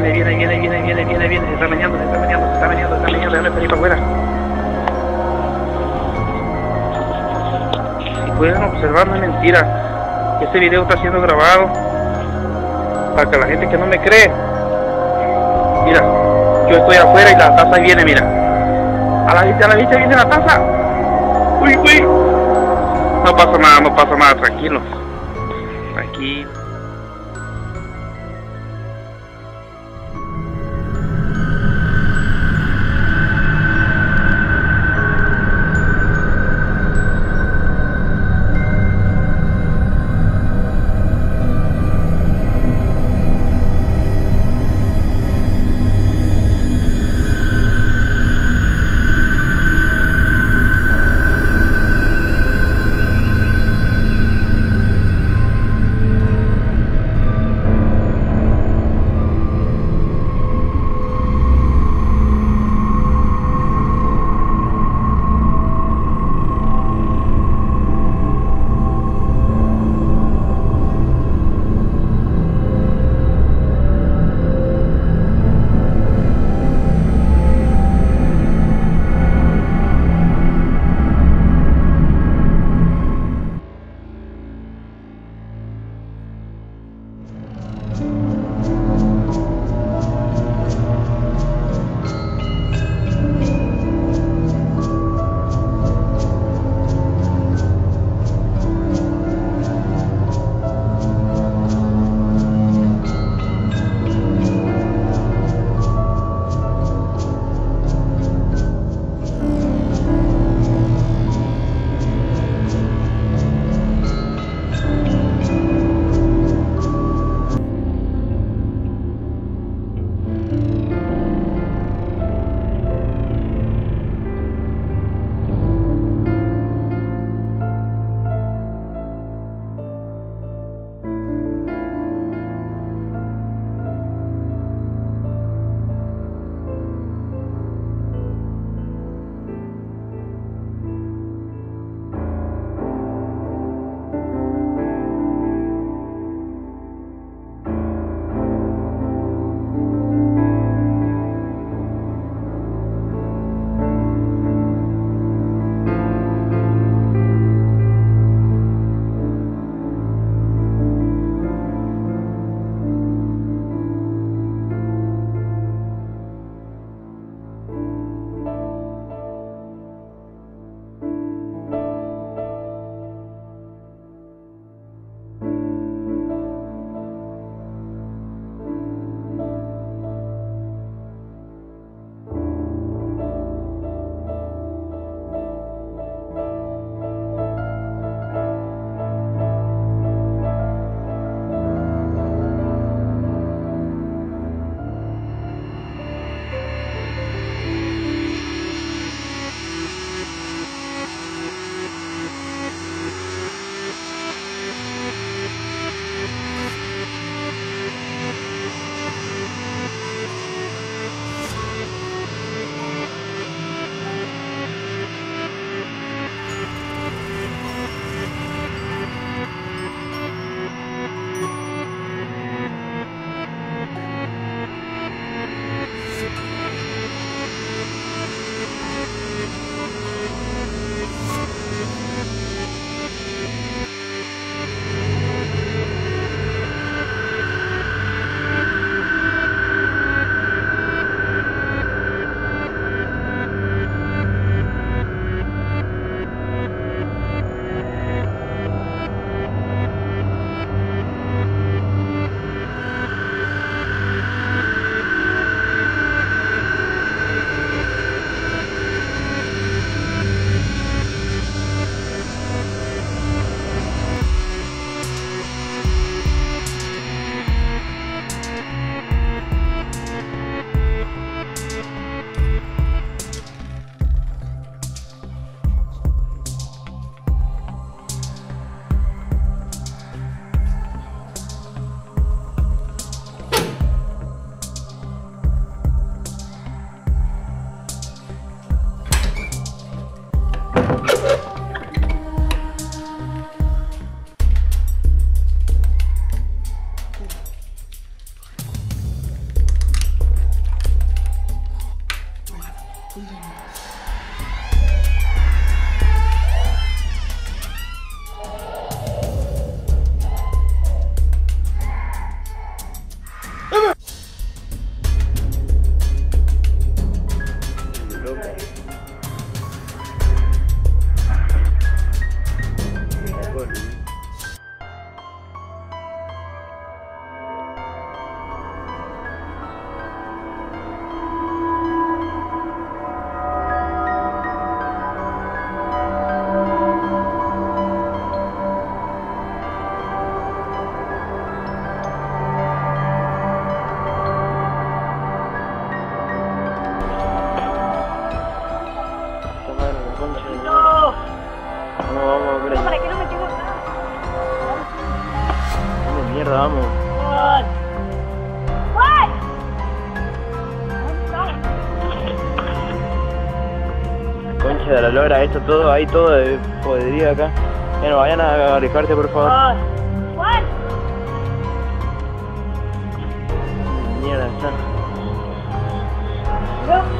viene, está meneando, déjame salir para afuera. Si pueden observar, no es mentira, este video está siendo grabado para que la gente que no me cree, mira, yo estoy afuera y la taza ahí viene, mira, a la vista viene la taza, uy, no pasa nada, tranquilo. Vamos, hombre. ¿Para qué no me tengo nada? Vamos, mierda, vamos. What? Concha de la lora, esto todo, hay todo de jodería acá. Ya no vayan a alejarte, por favor. What? Mierda, está. No.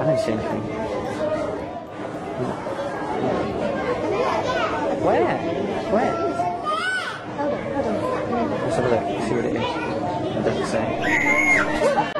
Anything. Where? Hold on. Let's have a look, see what it is. It doesn't say.